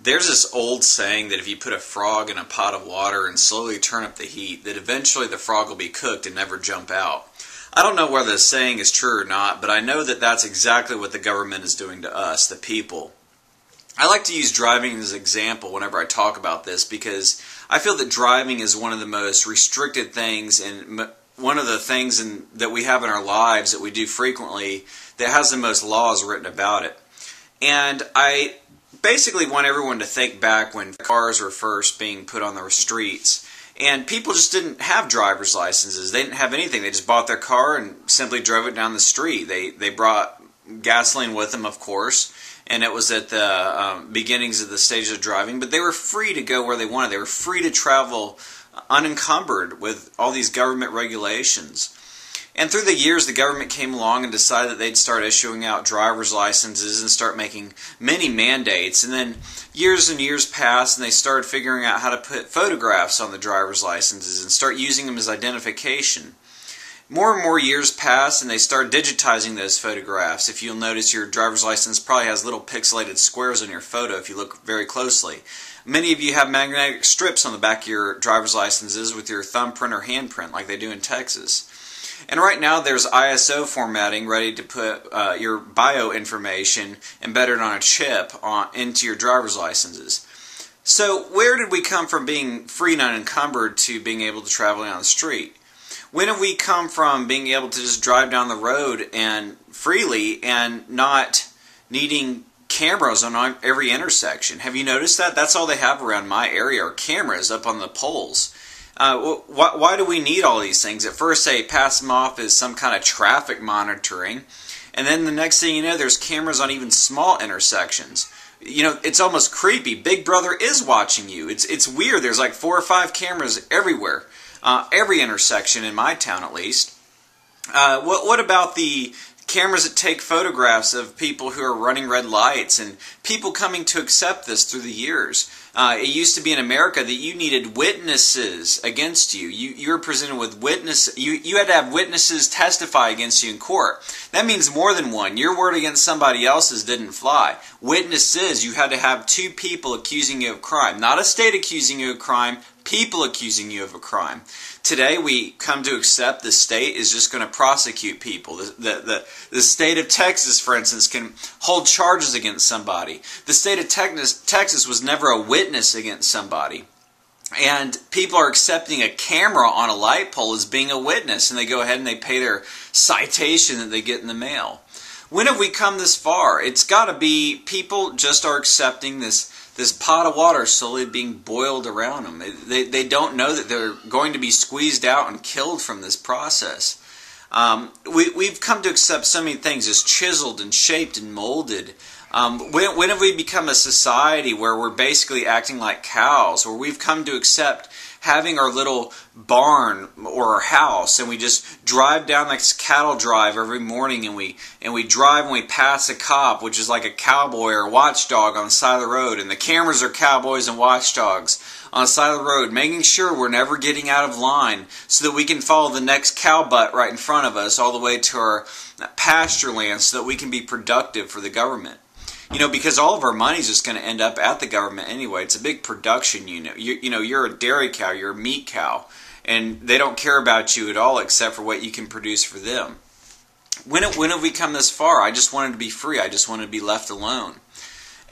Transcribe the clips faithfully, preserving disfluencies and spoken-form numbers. There's this old saying that if you put a frog in a pot of water and slowly turn up the heat, that eventually the frog will be cooked and never jump out. I don't know whether the saying is true or not, but I know that that's exactly what the government is doing to us, the people. I like to use driving as an example whenever I talk about this, because I feel that driving is one of the most restricted things, and one of the things in, that we have in our lives that we do frequently that has the most laws written about it. And I basically want everyone to think back when cars were first being put on the streets. And people just didn't have driver's licenses. They didn't have anything. They just bought their car and simply drove it down the street. They they brought gasoline with them, of course, and it was at the um, beginnings of the stages of driving. But they were free to go where they wanted. They were free to travel unencumbered with all these government regulations. And through the years, the government came along and decided that they'd start issuing out driver's licenses and start making many mandates. And then years and years passed, and they started figuring out how to put photographs on the driver's licenses and start using them as identification. More and more years passed, and they started digitizing those photographs. If you'll notice, your driver's license probably has little pixelated squares on your photo if you look very closely. Many of you have magnetic strips on the back of your driver's licenses with your thumbprint or handprint like they do in Texas. And right now there's I S O formatting ready to put uh, your bio information embedded on a chip on, into your driver's licenses. So where did we come from being free and unencumbered to being able to travel down the street? When have we come from being able to just drive down the road and freely and not needing cameras on every intersection? Have you noticed that? That's all they have around my area are cameras up on the poles. Uh, why, why do we need all these things? At first they pass them off as some kind of traffic monitoring, and then the next thing you know there's cameras on even small intersections. You know, it's almost creepy. Big Brother is watching you. It's, it's weird. There's like four or five cameras everywhere, uh, every intersection in my town at least. Uh, what, what about the cameras that take photographs of people who are running red lights, and people coming to accept this through the years? Uh, it used to be in America that you needed witnesses against you. You, you were presented with witness. You, you had to have witnesses testify against you in court. That means more than one. Your word against somebody else's didn't fly. Witnesses, you had to have two people accusing you of crime. Not a state accusing you of crime, people accusing you of a crime. Today we come to accept the state is just going to prosecute people. The, the, the, the state of Texas, for instance, can hold charges against somebody. The state of Texas was never a witness against somebody. And people are accepting a camera on a light pole as being a witness, and they go ahead and they pay their citation that they get in the mail. When have we come this far? It's got to be people just are accepting this This pot of water slowly being boiled around them. They, they, they don't know that they're going to be squeezed out and killed from this process. Um, we, we've come to accept so many things as chiseled and shaped and molded. Um, when, when have we become a society where we're basically acting like cows, where we've come to accept having our little barn or our house, and we just drive down like this cattle drive every morning, and we and we drive and we pass a cop, which is like a cowboy or a watchdog on the side of the road, and the cameras are cowboys and watchdogs on the side of the road, making sure we're never getting out of line so that we can follow the next cow butt right in front of us all the way to our pasture land so that we can be productive for the government. You know, because all of our money is just going to end up at the government anyway. It's a big production unit. You, you know, you're a dairy cow, you're a meat cow, and they don't care about you at all except for what you can produce for them. When, when have we come this far? I just wanted to be free. I just wanted to be left alone.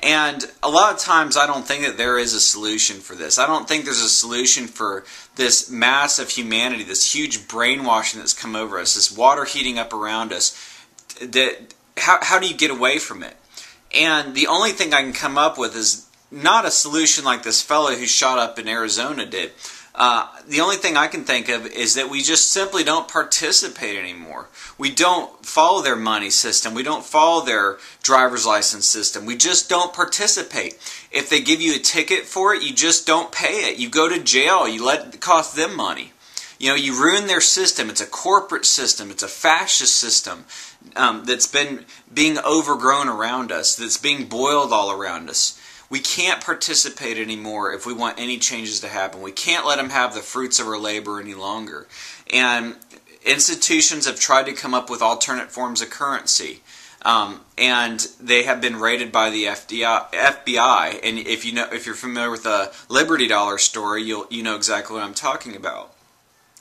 And a lot of times I don't think that there is a solution for this. I don't think there's a solution for this mass of humanity, this huge brainwashing that's come over us, this water heating up around us. That, how, how do you get away from it? And the only thing I can come up with is not a solution like this fellow who shot up in Arizona did. Uh, the only thing I can think of is that we just simply don't participate anymore. We don't follow their money system. We don't follow their driver's license system. We just don't participate. If they give you a ticket for it, you just don't pay it. You go to jail. You let it cost them money. You know, you ruin their system. It's a corporate system. It's a fascist system um, that's been being overgrown around us, that's being boiled all around us. We can't participate anymore if we want any changes to happen. We can't let them have the fruits of our labor any longer. And institutions have tried to come up with alternate forms of currency. Um, and they have been raided by the F B I. And if you know, if you're familiar with the Liberty Dollar story, you'll you know exactly what I'm talking about.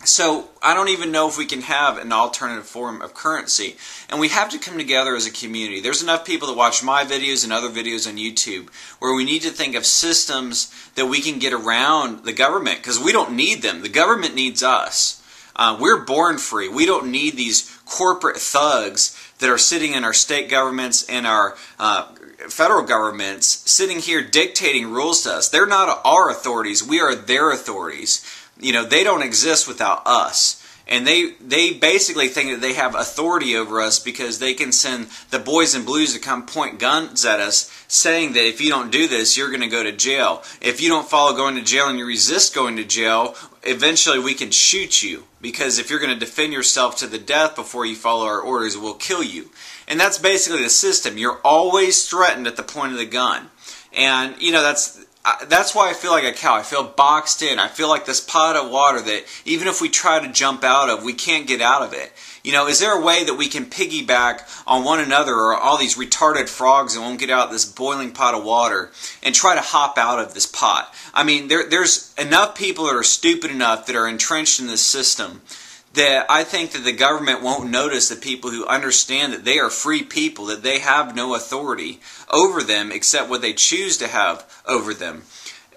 So I don't even know if we can have an alternative form of currency. And we have to come together as a community. There's enough people that watch my videos and other videos on YouTube where we need to think of systems that we can get around the government, because we don't need them. The government needs us. Uh, we're born free. We don't need these corporate thugs that are sitting in our state governments and our uh, federal governments, sitting here dictating rules to us. They're not our authorities. We are their authorities. You know, they don't exist without us. And they, they basically think that they have authority over us because they can send the boys in blues to come point guns at us, saying that if you don't do this, you're going to go to jail. If you don't follow going to jail and you resist going to jail, eventually we can shoot you. Because if you're going to defend yourself to the death before you follow our orders, we'll kill you. And that's basically the system. You're always threatened at the point of the gun. And, you know, that's... I, that's why I feel like a cow. I feel boxed in. I feel like this pot of water that even if we try to jump out of, we can't get out of it. You know, is there a way that we can piggyback on one another, or all these retarded frogs that won't get out of this boiling pot of water, and try to hop out of this pot? I mean, there, there's enough people that are stupid enough, that are entrenched in this system, that I think that the government won't notice the people who understand that they are free people, that they have no authority over them except what they choose to have over them.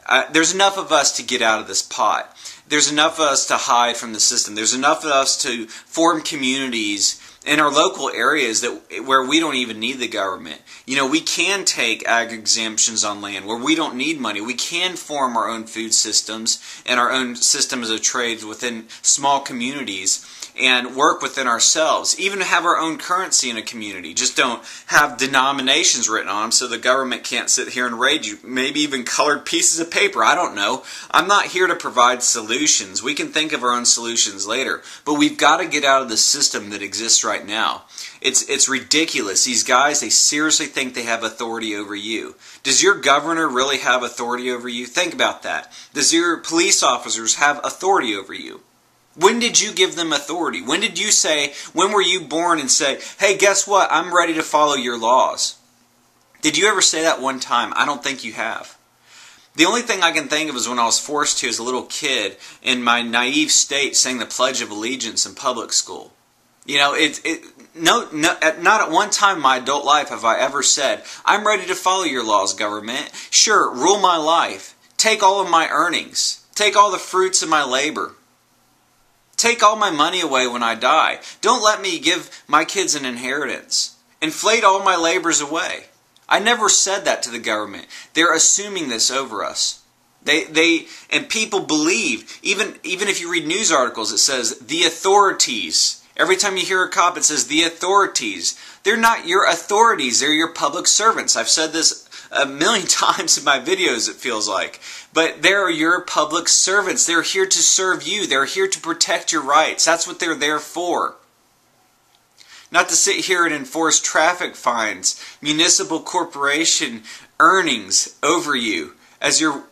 Uh, there's enough of us to get out of this pot. There's enough of us to hide from the system. There's enough of us to form communities in our local areas that where we don't even need the government. You know, we can take ag exemptions on land where we don't need money. We can form our own food systems and our own systems of trade within small communities and work within ourselves. Even have our own currency in a community. Just don't have denominations written on them so the government can't sit here and raid you. Maybe even colored pieces of paper. I don't know. I'm not here to provide solutions. We can think of our own solutions later. But we've got to get out of the system that exists right now. It's it's ridiculous. These guys, they seriously think they have authority over you. Does your governor really have authority over you? Think about that. Does your police officers have authority over you? When did you give them authority? When did you say, when were you born and say, hey, guess what? I'm ready to follow your laws. Did you ever say that one time? I don't think you have. The only thing I can think of is when I was forced to as a little kid in my naive state saying the Pledge of Allegiance in public school. You know, it, it, no, no, not at one time in my adult life have I ever said, I'm ready to follow your laws, government. Sure, rule my life. Take all of my earnings. Take all the fruits of my labor. Take all my money away when I die. Don't let me give my kids an inheritance. Inflate all my labors away. I never said that to the government. They're assuming this over us. They, they, and people believe, even, even if you read news articles, it says, the authorities... Every time you hear a cop, it says, the authorities. They're not your authorities. They're your public servants. I've said this a million times in my videos, it feels like. But they're your public servants. They're here to serve you. They're here to protect your rights. That's what they're there for. Not to sit here and enforce traffic fines, municipal corporation earnings over you as you're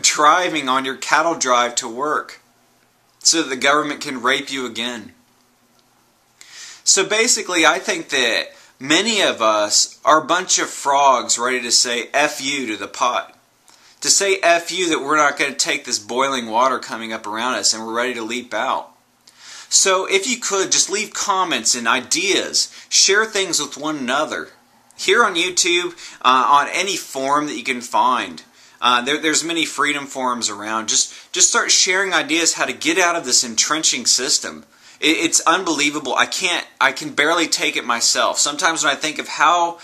driving on your cattle drive to work so that the government can rape you again. So basically, I think that many of us are a bunch of frogs ready to say F you to the pot. To say F you that we're not going to take this boiling water coming up around us and we're ready to leap out. So if you could, just leave comments and ideas. Share things with one another. Here on YouTube, uh, on any forum that you can find. Uh, there, there's many freedom forums around. Just, just start sharing ideas how to get out of this entrenching system. It's unbelievable. I can't, I can barely take it myself. Sometimes when I think of how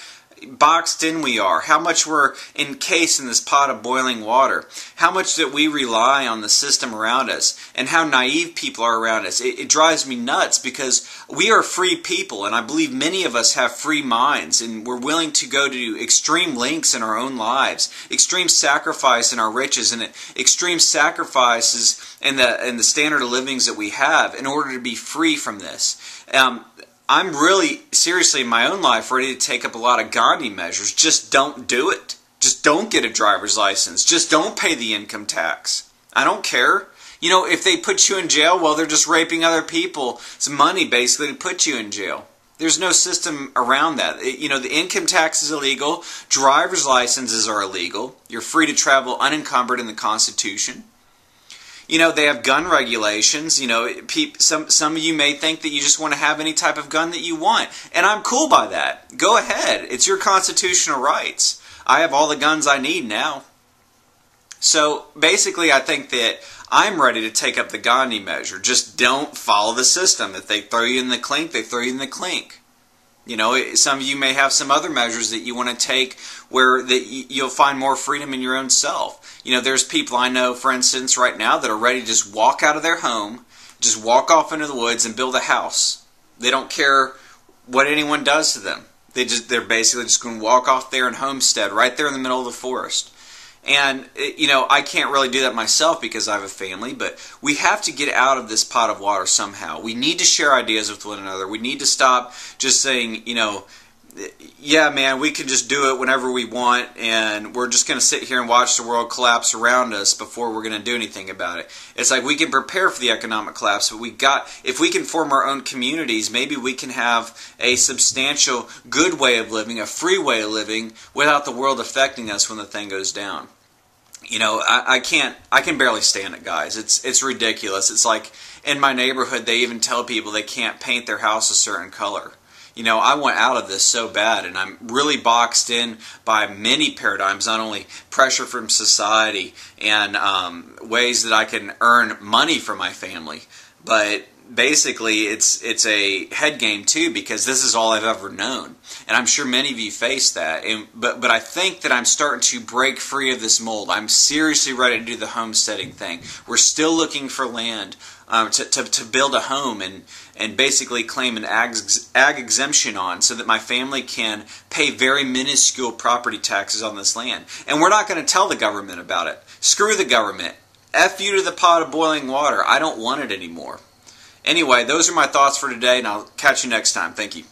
boxed in we are, how much we're encased in this pot of boiling water, how much that we rely on the system around us, and how naive people are around us, it, it drives me nuts because we are free people, and I believe many of us have free minds, and we're willing to go to extreme lengths in our own lives, extreme sacrifice in our riches, and extreme sacrifices and the and the standard of livings that we have in order to be free from this. Um, I'm really, seriously, in my own life, ready to take up a lot of Gandhi measures. Just don't do it. Just don't get a driver's license. Just don't pay the income tax. I don't care. You know, if they put you in jail, well, they're just raping other people's money, basically, to put you in jail. There's no system around that. It, you know, the income tax is illegal. Driver's licenses are illegal. You're free to travel unencumbered in the Constitution. You know, they have gun regulations. You know, some, some of you may think that you just want to have any type of gun that you want. And I'm cool by that. Go ahead. It's your constitutional rights. I have all the guns I need now. So basically, I think that I'm ready to take up the Gandhi measure. Just don't follow the system. If they throw you in the clink, they throw you in the clink. You know, some of you may have some other measures that you want to take where that you'll find more freedom in your own self. You know, there's people I know, for instance, right now that are ready to just walk out of their home, just walk off into the woods and build a house. They don't care what anyone does to them. They just, they're basically just going to walk off there and homestead right there in the middle of the forest. And, you know, I can't really do that myself because I have a family, but we have to get out of this pot of water somehow. We need to share ideas with one another. We need to stop just saying, you know, yeah, man, we can just do it whenever we want, and we're just going to sit here and watch the world collapse around us before we're going to do anything about it. It's like we can prepare for the economic collapse, but we got, if we can form our own communities, maybe we can have a substantial good way of living, a free way of living, without the world affecting us when the thing goes down. You know, I, I can't, I can barely stand it, guys. It's, it's ridiculous. It's like in my neighborhood, they even tell people they can't paint their house a certain color. You know, I want out of this so bad, and I'm really boxed in by many paradigms, not only pressure from society and um, ways that I can earn money for my family, but basically it's it's a head game too, because this is all I've ever known, and I'm sure many of you face that. And but but I think that I'm starting to break free of this mold. I'm seriously ready to do the homesteading thing. We're still looking for land um, to, to to build a home and and basically claim an ag, ag exemption on, so that my family can pay very minuscule property taxes on this land. And we're not going to tell the government about it. Screw the government. F you to the pot of boiling water. I don't want it anymore. Anyway, those are my thoughts for today, and I'll catch you next time. Thank you.